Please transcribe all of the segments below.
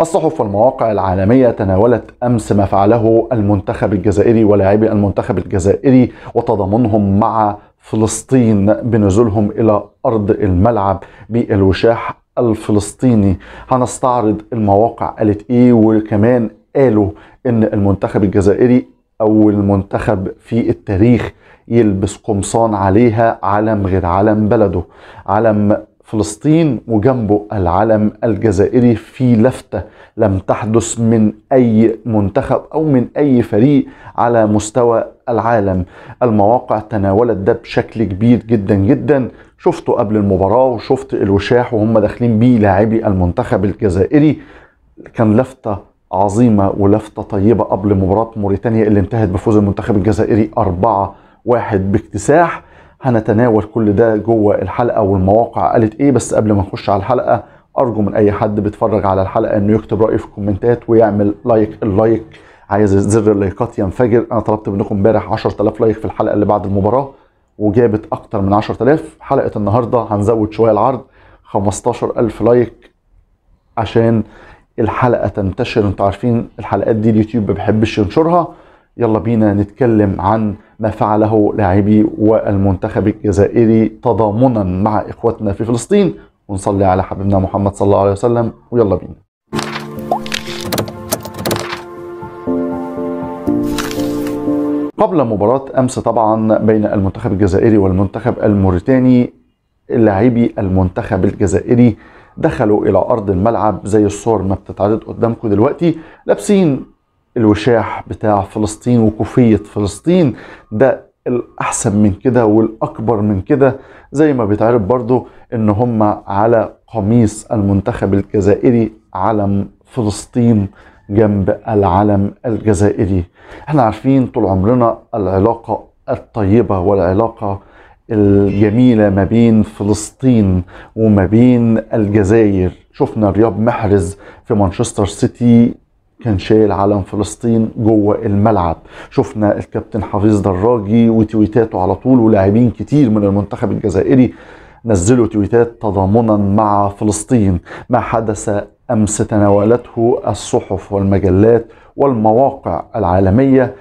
الصحف والمواقع العالمية تناولت أمس ما فعله المنتخب الجزائري ولاعبي المنتخب الجزائري وتضامنهم مع فلسطين بنزولهم إلى أرض الملعب بالوشاح الفلسطيني. هنستعرض المواقع قالت إيه، وكمان قالوا إن المنتخب الجزائري أول منتخب في التاريخ يلبس قمصان عليها علم غير علم بلده، علم فلسطين وجنبه العلم الجزائري، في لفتة لم تحدث من أي منتخب أو من أي فريق على مستوى العالم. المواقع تناولت ده بشكل كبير جدا جدا. شفته قبل المباراة وشفت الوشاح وهم داخلين بيه لاعبي المنتخب الجزائري، كان لفتة عظيمة ولفتة طيبة قبل مباراة موريتانيا اللي انتهت بفوز المنتخب الجزائري 4-1 باكتساح. هنتناول كل ده جوه الحلقة والمواقع قالت ايه. بس قبل ما نخش على الحلقة، ارجو من اي حد بيتفرج على الحلقة انه يكتب رأيه في الكومنتات ويعمل لايك. اللايك عايز زر اللايكات ينفجر. انا طلبت منكم امبارح 10,000 لايك في الحلقة اللي بعد المباراة وجابت اكتر من 10,000. حلقة النهاردة هنزود شوية العرض 15,000 لايك عشان الحلقة تنتشر. انتوا عارفين الحلقات دي اليوتيوب ما بيحبش ينشرها. يلا بينا نتكلم عن ما فعله لاعبي والمنتخب الجزائري تضامنا مع اخواتنا في فلسطين، ونصلي على حبيبنا محمد صلى الله عليه وسلم، ويلا بينا. قبل مباراة امس طبعا بين المنتخب الجزائري والمنتخب الموريتاني، لاعبي المنتخب الجزائري دخلوا الى ارض الملعب زي الصور ما بتتعرض قدامكم دلوقتي، لابسين الوشاح بتاع فلسطين وكوفية فلسطين. ده الأحسن من كده والأكبر من كده زي ما بيتعرض برضو إن هم على قميص المنتخب الجزائري علم فلسطين جنب العلم الجزائري. احنا عارفين طول عمرنا العلاقة الطيبة والعلاقة الجميلة ما بين فلسطين وما بين الجزائر. شفنا رياض محرز في مانشستر سيتي كان شايل علم فلسطين جوه الملعب، شفنا الكابتن حفيظ دراجي وتويتاته على طول، ولاعبين كتير من المنتخب الجزائري نزلوا تويتات تضامنا مع فلسطين. ما حدث أمس تناولته الصحف والمجلات والمواقع العالمية.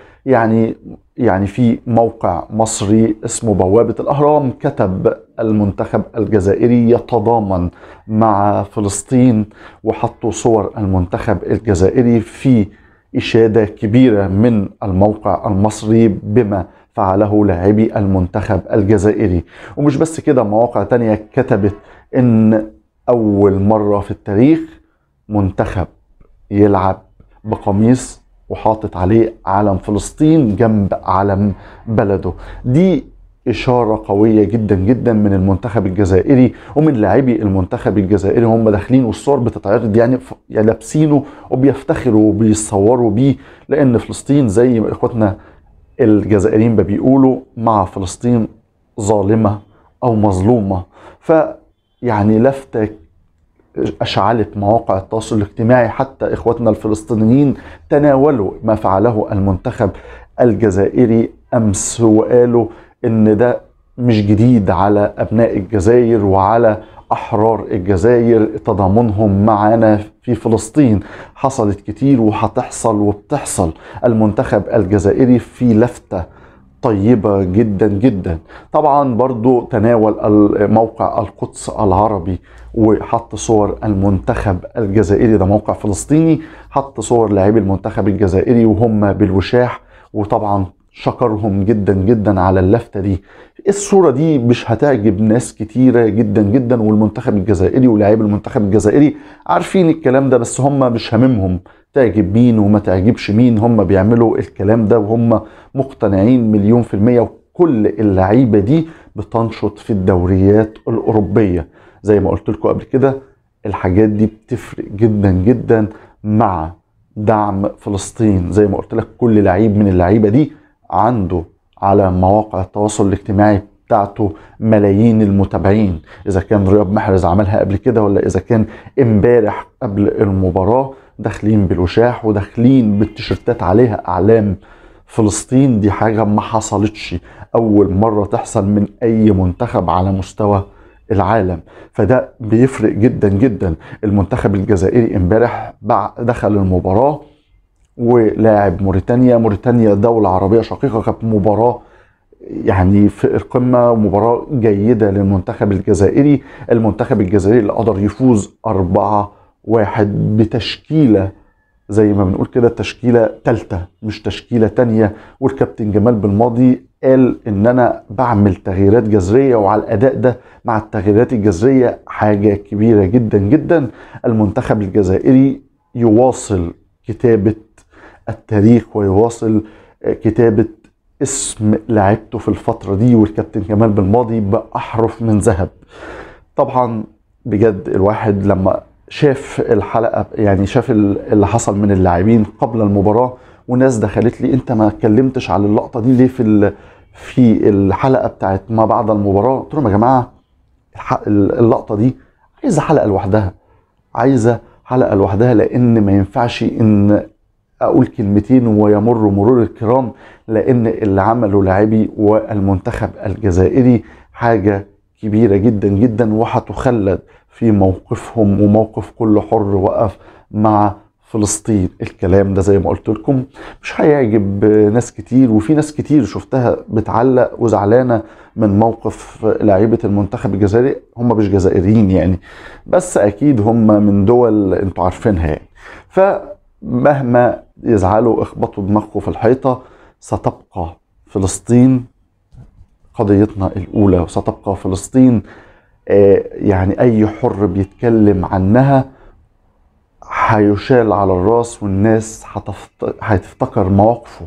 يعني في موقع مصري اسمه بوابة الأهرام كتب المنتخب الجزائري يتضامن مع فلسطين، وحطوا صور المنتخب الجزائري في إشادة كبيرة من الموقع المصري بما فعله لاعبي المنتخب الجزائري. ومش بس كده، مواقع تانية كتبت إن أول مرة في التاريخ منتخب يلعب بقميص وحاطط عليه علم فلسطين جنب علم بلده. دي إشارة قوية جدا جدا من المنتخب الجزائري ومن لاعبي المنتخب الجزائري. هم داخلين والصور بتتعرض يعني لابسينه وبيفتخروا وبيصوروا بيه، لأن فلسطين زي ما إخواتنا الجزائريين بيقولوا مع فلسطين ظالمة أو مظلومة. فيعني لفتة أشعلت مواقع التواصل الاجتماعي، حتى إخواتنا الفلسطينيين تناولوا ما فعله المنتخب الجزائري أمس، وقالوا إن ده مش جديد على أبناء الجزائر وعلى أحرار الجزائر تضامنهم معنا في فلسطين. حصلت كتير وهتحصل وبتحصل. المنتخب الجزائري في لفتة طيبة جدا جدا. طبعا برضو تناول موقع القدس العربي وحط صور المنتخب الجزائري، ده موقع فلسطيني، حط صور لاعبي المنتخب الجزائري وهم بالوشاح، وطبعا شكرهم جدا جدا على اللفتة دي. الصورة دي مش هتعجب ناس كتيرة جدا جدا، والمنتخب الجزائري ولاعيب المنتخب الجزائري عارفين الكلام ده، بس هم مش هاممهم تعجب مين وما تعجبش مين. هم بيعملوا الكلام ده وهم مقتنعين 100%، وكل اللعيبة دي بتنشط في الدوريات الأوروبية. زي ما قلت لكم قبل كده، الحاجات دي بتفرق جدا جدا مع دعم فلسطين. زي ما قلت لك، كل لعيب من اللعيبة دي عنده على مواقع التواصل الاجتماعي بتاعته ملايين المتابعين. إذا كان رياض محرز عملها قبل كده، ولا إذا كان امبارح قبل المباراة داخلين بالوشاح وداخلين بالتيشيرتات عليها أعلام فلسطين. دي حاجة ما حصلتش، أول مرة تحصل من أي منتخب على مستوى العالم. فده بيفرق جدا جدا. المنتخب الجزائري امبارح دخل المباراة ولاعب موريتانيا. موريتانيا دولة عربية شقيقة، كانت مباراة يعني في القمة، مباراة جيدة للمنتخب الجزائري. المنتخب الجزائري اللي قدر يفوز 4-1 بتشكيلة زي ما بنقول كده، تشكيلة تالتة مش تشكيلة تانية. والكابتن جمال بالماضي قال ان انا بعمل تغييرات جذرية، وعلى الاداء ده مع التغييرات الجذرية حاجة كبيرة جدا جدا. المنتخب الجزائري يواصل كتابة التاريخ ويواصل كتابة اسم لعبته في الفترة دي، والكابتن جمال بالماضي بأحرف من ذهب. طبعا بجد الواحد لما شاف الحلقة، يعني شاف اللي حصل من اللاعبين قبل المباراة، وناس دخلت لي انت ما اتكلمتش على اللقطة دي ليه في الحلقة بتاعت ما بعد المباراة؟ قلت لهم يا جماعة اللقطة دي عايزة حلقة لوحدها، عايزة حلقة لوحدها، لان ما ينفعش ان اقول كلمتين ويمر مرور الكرام، لان اللي عمله لاعبي والمنتخب الجزائري حاجة كبيرة جدا جدا، وهتخلد في موقفهم وموقف كل حر وقف مع فلسطين. الكلام ده زي ما قلت لكم مش هيعجب ناس كتير، وفي ناس كتير شفتها بتعلق وزعلانه من موقف لاعيبه المنتخب الجزائري. هم مش جزائريين يعني، بس اكيد هم من دول انتوا عارفينها يعني. فمهما يزعلوا اخبطوا دماغكم في الحيطه، ستبقى فلسطين قضيتنا الاولى، وستبقى فلسطين يعني اي حر بيتكلم عنها هيشال على الراس، والناس هتفتكر مواقفه،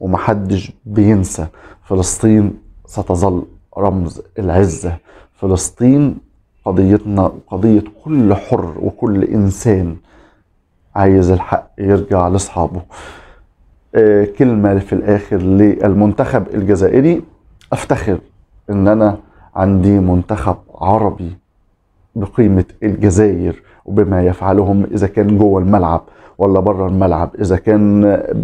ومحدش بينسى. فلسطين ستظل رمز العزة. فلسطين قضيتنا وقضية كل حر وكل انسان عايز الحق يرجع لاصحابه. كلمة في الاخر للمنتخب الجزائري، افتخر ان انا عندي منتخب عربي بقيمة الجزائر وبما يفعلهم، إذا كان جوه الملعب ولا بره الملعب، إذا كان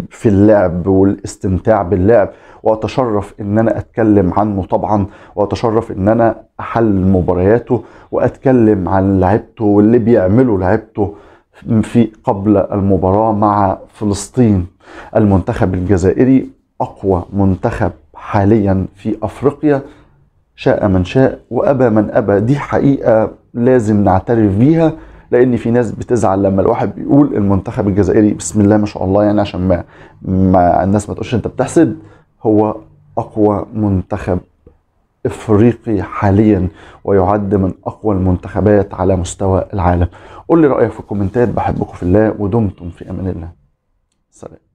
في اللعب والاستمتاع باللعب. وأتشرف إن أنا أتكلم عنه طبعا، وأتشرف إن أنا أحلل مبارياته وأتكلم عن لعبته واللي بيعمله لعبته في قبل المباراة مع فلسطين. المنتخب الجزائري أقوى منتخب حاليا في أفريقيا، شاء من شاء وأبى من أبى. دي حقيقة لازم نعترف بيها، لأن في ناس بتزعل لما الواحد بيقول المنتخب الجزائري بسم الله ما شاء الله، يعني عشان ما الناس ما تقولش أنت بتحسد. هو أقوى منتخب إفريقي حاليا، ويعد من أقوى المنتخبات على مستوى العالم. قول لي رأيك في الكومنتات، بحبكم في الله، ودمتم في أمان الله. سلام.